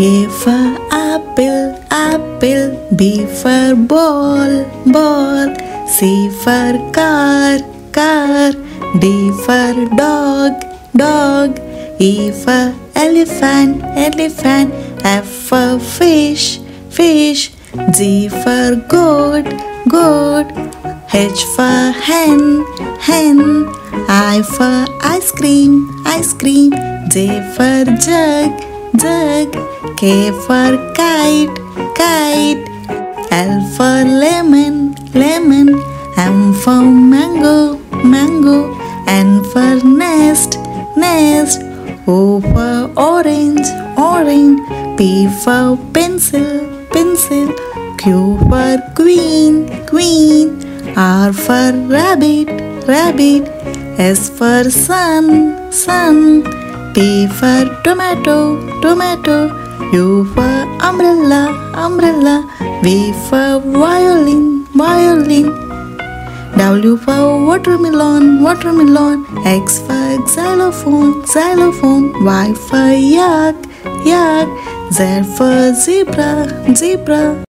A for apple, apple. B for ball, ball. C for car, car. D for dog, dog. E for elephant, elephant. F for fish, fish. G for goat, goat. H for hen, hen. I for ice cream, ice cream. J for jug, jug. K for kite, kite. L for lemon, lemon. M for mango, mango. N for nest, nest. O for orange, orange. P for pencil, pencil. Q for queen, queen. R for rabbit, rabbit. S for sun, sun. T for tomato, tomato. U for umbrella, umbrella. V for violin, violin. W for watermelon, watermelon. X for xylophone, xylophone. Y for yak, yak. Z for zebra, zebra.